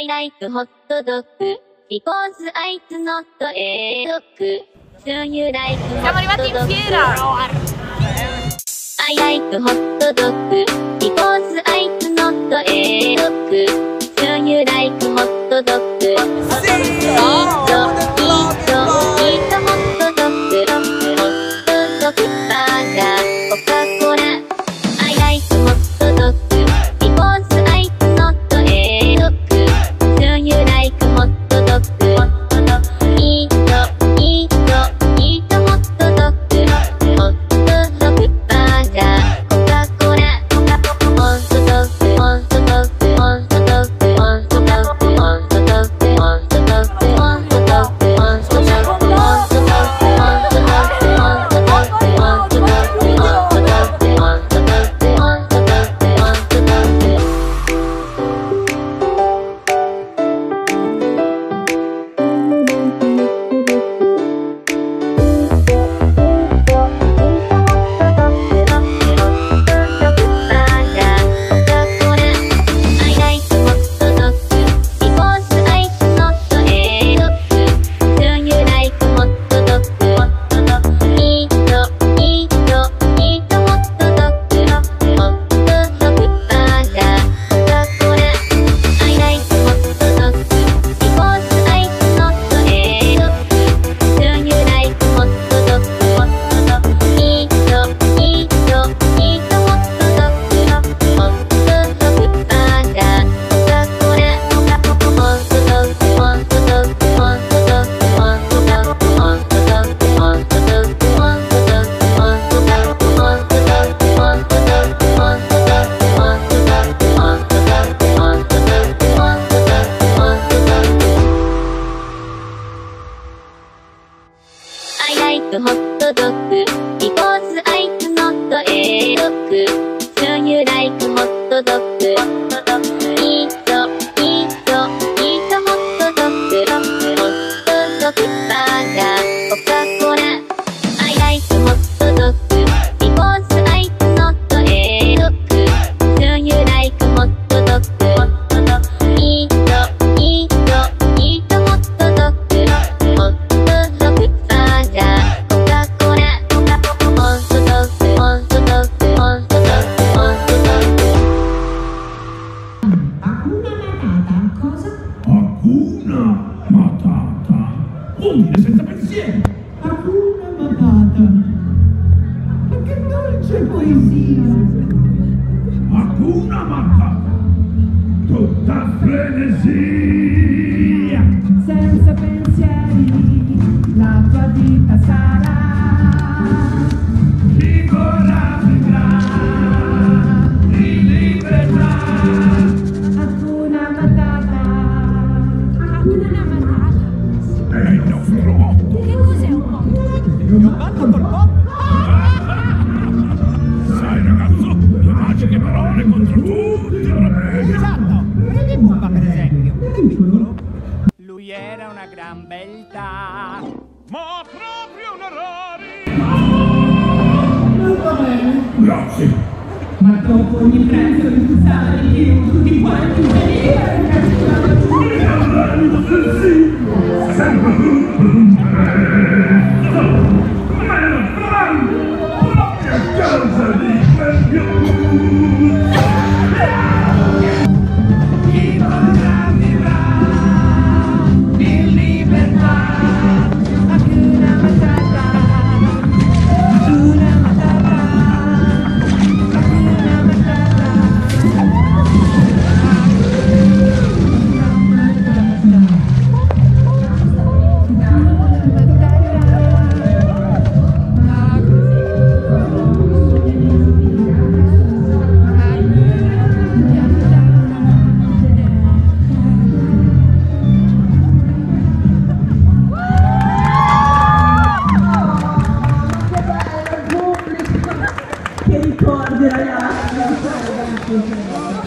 I like hot dog because it's not a dog. Do you like hot dog? I like hot dog because it's not a dog. Do you like hot dog? Eat hot dog. Hot dog burger, Coca-Cola. I like hot dog. Hot dog, because it's not a dog. Do you like hot dog? Eat hot dog. Hot dog burger, Coca-Cola. I like hot dog because it's not a dog. Do you like hot dog? Eat hot dog. Hot dog burger. Hakuna Matata, cosa? Hakuna Matata. Vuol dire senza pensieri. Hakuna Matata. Ma che dolce poesia. Hakuna Matata. Tutta frenesia. Senza pensieri, la tua vita sarà. Lui era una gran beltà, ma proprio un errore. Non va bene. Grazie. Ma dopo ogni pranzo di puzzare di più, tutti quanti venivano in Grazie.